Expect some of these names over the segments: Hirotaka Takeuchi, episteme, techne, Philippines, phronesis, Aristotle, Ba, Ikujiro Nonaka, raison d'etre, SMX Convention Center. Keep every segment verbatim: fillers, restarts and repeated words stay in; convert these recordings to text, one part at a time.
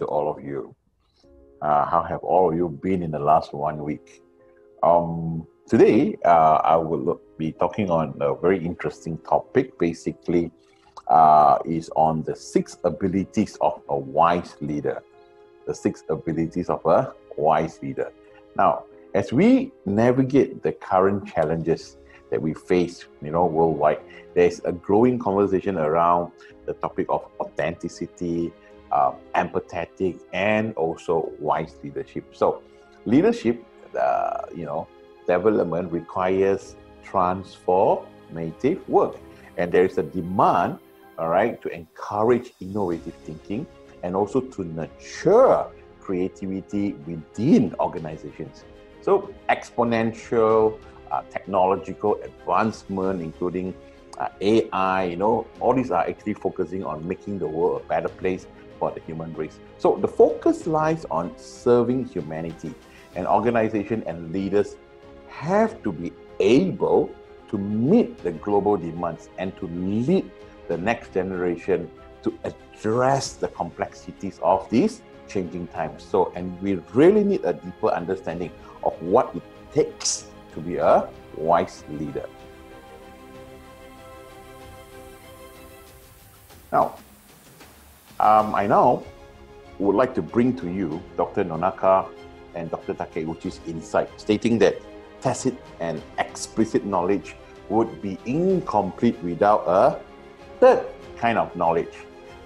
to all of you. Uh, how have all of you been in the last one week? Um, today, uh, I will be talking on a very interesting topic. Basically, uh, is on the six abilities of a wise leader. The six abilities of a wise leader. Now, as we navigate the current challenges that we face, you know, worldwide, there's a growing conversation around the topic of authenticity, uh, empathetic, and also wise leadership. So, leadership, uh, you know, development requires transformative work, and there is a demand, all right, to encourage innovative thinking and also to nurture creativity within organizations. So, exponential uh, technological advancement, including uh, A I, you know, all these are actually focusing on making the world a better place for the human race. So, the focus lies on serving humanity, and organizations and leaders have to be able to meet the global demands and to lead the next generation to address the complexities of these changing times. So, and we really need a deeper understanding of what it takes to be a wise leader. Now, um, I now would like to bring to you Doctor Nonaka and Doctor Takeuchi's insight, stating that tacit and explicit knowledge would be incomplete without a third kind of knowledge.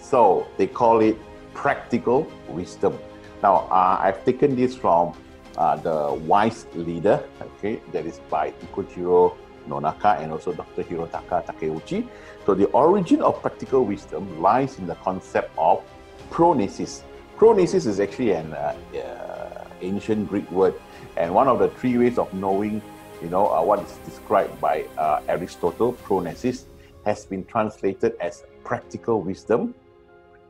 So they call it practical wisdom. Now, uh, I've taken this from uh, The Wise Leader, okay, that is by Ikujiro Nonaka and also Doctor Hirotaka Takeuchi. So the origin of practical wisdom lies in the concept of phronesis. Phronesis is actually an uh, uh, ancient Greek word, and one of the three ways of knowing, you know, uh, what is described by uh, Aristotle, phronesis, has been translated as practical wisdom,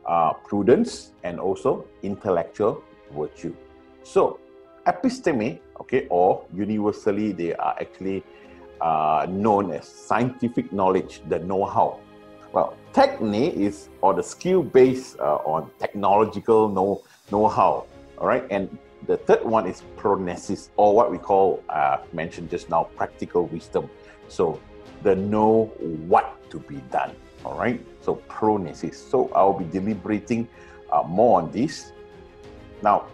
uh, prudence, and also intellectual virtue. So, episteme, okay, or universally they are actually uh, known as scientific knowledge, the know-how. Well, techne is, or the skill based uh, on technological know know-how. All right, and the third one is phronesis, or what we call, uh, mentioned just now, practical wisdom. So, the know what to be done. All right, so phronesis. So I'll be deliberating uh, more on this. Now,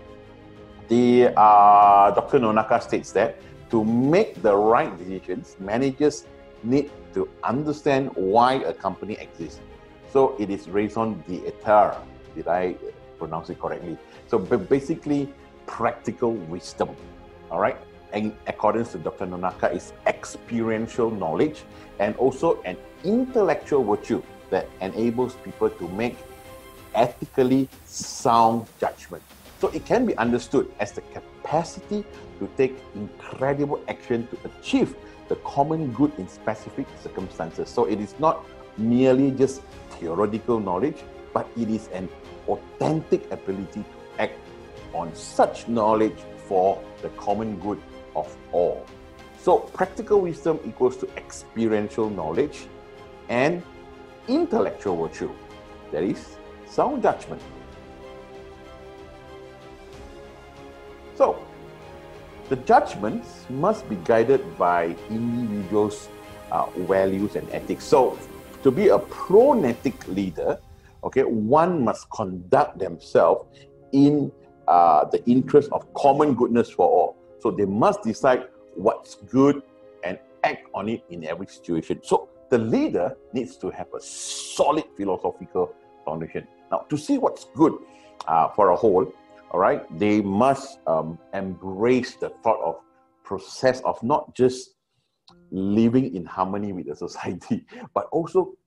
the uh, Doctor Nonaka states that to make the right decisions, managers need to understand why a company exists. So it is raison d'etre. Did I pronounce it correctly? So basically, practical wisdom. All right. In accordance to Doctor Nonaka, is experiential knowledge and also an intellectual virtue that enables people to make ethically sound judgment. So it can be understood as the capacity to take incredible action to achieve the common good in specific circumstances. So it is not merely just theoretical knowledge, but it is an authentic ability to act on such knowledge for the common good of all. So practical wisdom equals to experiential knowledge and intellectual virtue, that is sound judgment. So the judgments must be guided by individuals' uh, values and ethics. So to be a phronetic leader, okay, one must conduct themselves in uh, the interest of common goodness for all. So they must decide what's good and act on it in every situation. So the leader needs to have a solid philosophical foundation. Now, to see what's good uh, for a whole, all right, they must um, embrace the thought of process of not just living in harmony with the society, but also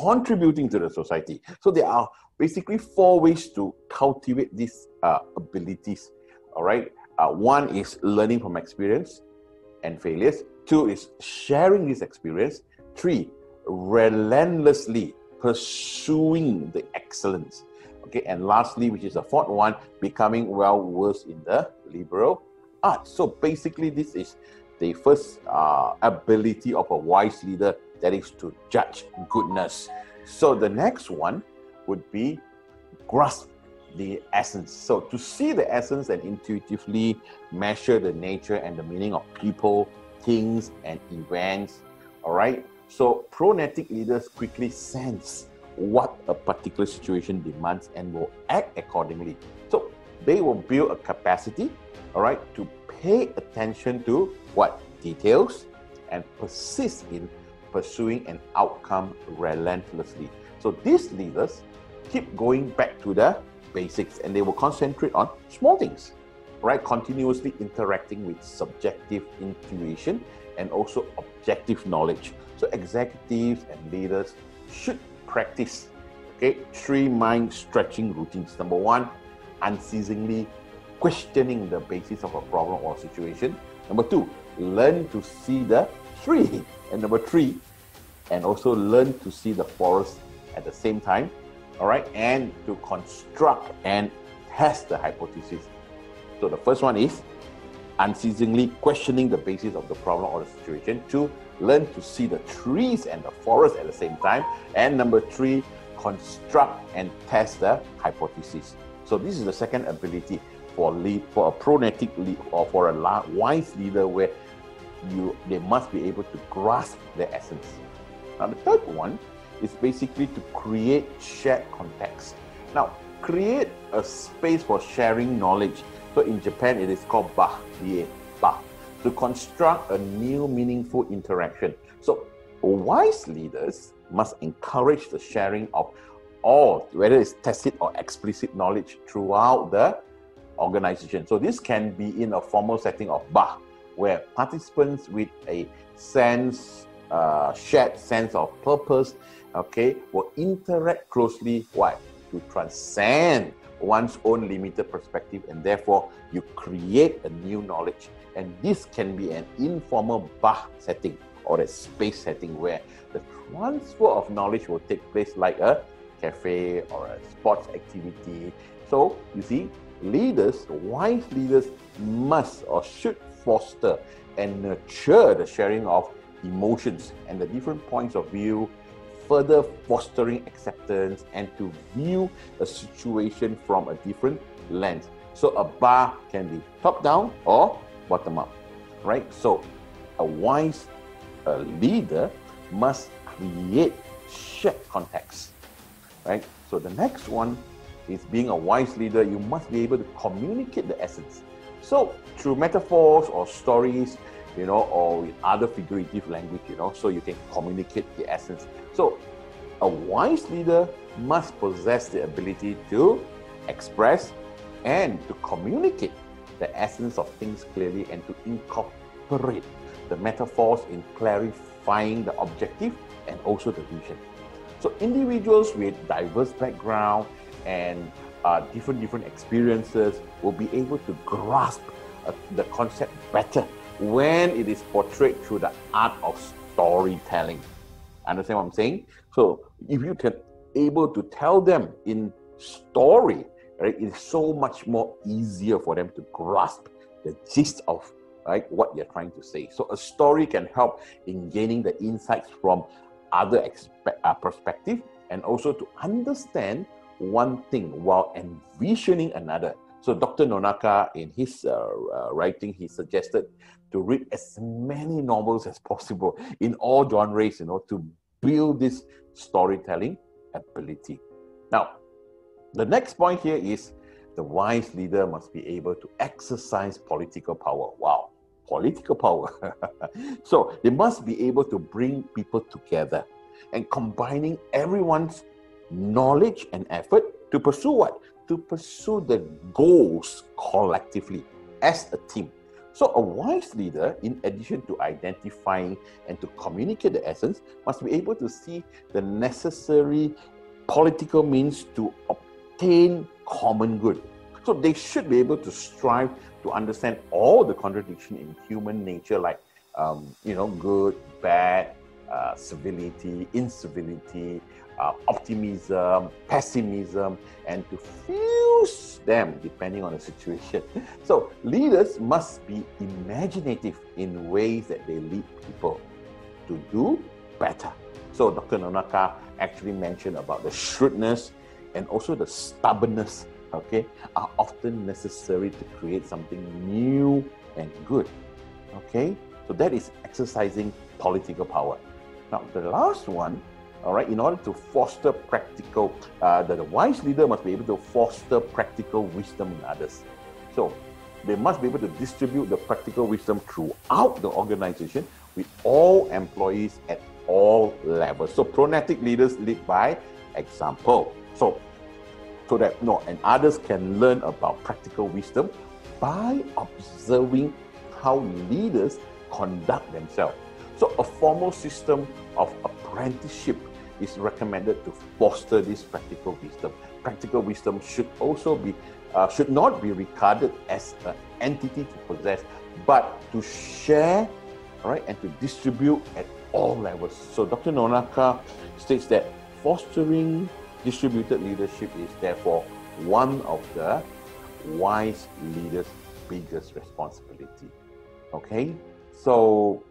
contributing to the society. So there are basically four ways to cultivate these uh, abilities, all right? Uh, one is learning from experience and failures. Two is sharing this experience. Three, relentlessly pursuing the excellence. Okay, and lastly, which is the fourth one, becoming well-versed in the liberal arts. So basically, this is the first uh, ability of a wise leader, that is to judge goodness. So the next one would be grasp the essence. So to see the essence and intuitively measure the nature and the meaning of people, things, and events. All right. So phronetic leaders quickly sense what a particular situation demands and will act accordingly. So they will build a capacity, all right, to pay attention to what? Details, and persist in pursuing an outcome relentlessly. So these leaders keep going back to the basics, and they will concentrate on small things, right? Continuously interacting with subjective intuition and also objective knowledge. So executives and leaders should practice, okay, three mind stretching routines. Number one, unceasingly questioning the basis of a problem or situation. Number two, learn to see the tree. And number three, and also learn to see the forest at the same time, all right, and to construct and test the hypothesis. So the first one is unceasingly questioning the basis of the problem or the situation. Two, learn to see the trees and the forest at the same time. And number three, construct and test the hypothesis. So this is the second ability for lead, for a phronetic lead, or for a wise leader, where you they must be able to grasp the essence. Now the third one is basically to create shared context. Now create a space for sharing knowledge. So in Japan it is called ba, ba, to construct a new meaningful interaction. So wise leaders must encourage the sharing of all, whether it's tacit or explicit knowledge, throughout the organization. So this can be in a formal setting of ba, where participants with a sense, uh, shared sense of purpose, okay, will interact closely. Why? To transcend one's own limited perspective, and therefore you create a new knowledge. And this can be an informal ba setting, or a space setting, where the transfer of knowledge will take place, like a cafe or a sports activity. So you see, leaders, wise leaders, must or should foster and nurture the sharing of emotions and the different points of view, further fostering acceptance and to view a situation from a different lens. So a ba can be top-down or bottom-up, right? So a wise uh, leader must create shared context, right? So the next one is, being a wise leader, you must be able to communicate the essence. So through metaphors or stories, you know, or with other figurative language, you know, so you can communicate the essence. So a wise leader must possess the ability to express and to communicate the essence of things clearly, and to incorporate the metaphors in clarifying the objective and also the vision. So individuals with diverse background and uh, different different experiences will be able to grasp uh, the concept better when it is portrayed through the art of storytelling. Understand what I'm saying? So if you can able to tell them in story, right, it's so much more easier for them to grasp the gist of, right, what you're trying to say. So a story can help in gaining the insights from other expect, uh, perspective, and also to understand one thing while envisioning another. So Doctor Nonaka, in his uh, uh, writing, he suggested to read as many novels as possible in all genres, you know, to build this storytelling ability. Now, the next point here is the wise leader must be able to exercise political power. Wow, political power. So they must be able to bring people together and combining everyone's knowledge and effort to pursue what? To pursue the goals collectively as a team. So a wise leader, in addition to identifying and to communicate the essence, must be able to see the necessary political means to obtain common good. So they should be able to strive to understand all the contradictions in human nature, like um, you know, good, bad, uh, civility, incivility, Uh, optimism, pessimism, and to fuse them depending on the situation. So leaders must be imaginative in ways that they lead people to do better. So Doctor Nonaka actually mentioned about the shrewdness and also the stubbornness okay, are often necessary to create something new and good, okay? So that is exercising political power. Now, the last one, all right, in order to foster practical, uh, the, the wise leader must be able to foster practical wisdom in others. So they must be able to distribute the practical wisdom throughout the organization with all employees at all levels. So phronetic leaders lead by example. So, so that no, and others can learn about practical wisdom by observing how leaders conduct themselves. So a formal system of apprenticeship is recommended to foster this practical wisdom. Practical wisdom should also be, uh, should not be regarded as an entity to possess, but to share, all right, and to distribute at all levels. So Doctor Nonaka states that fostering distributed leadership is therefore one of the wise leader's biggest responsibility. Okay, so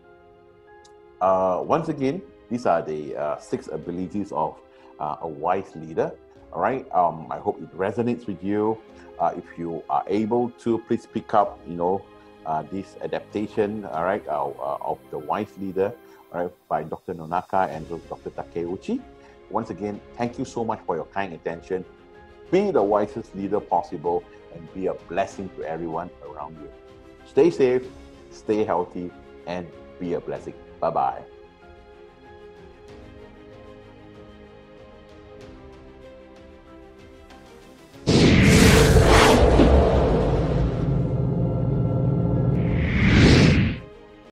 uh, once again, these are the uh, six abilities of uh, a wise leader. All right, um, I hope it resonates with you. Uh, if you are able to, please pick up, you know, uh, this adaptation, all right, uh, uh, of The Wise Leader, all right, by Doctor Nonaka and Doctor Takeuchi. Once again, thank you so much for your kind attention. Be the wisest leader possible and be a blessing to everyone around you. Stay safe, stay healthy, and be a blessing. Bye-bye.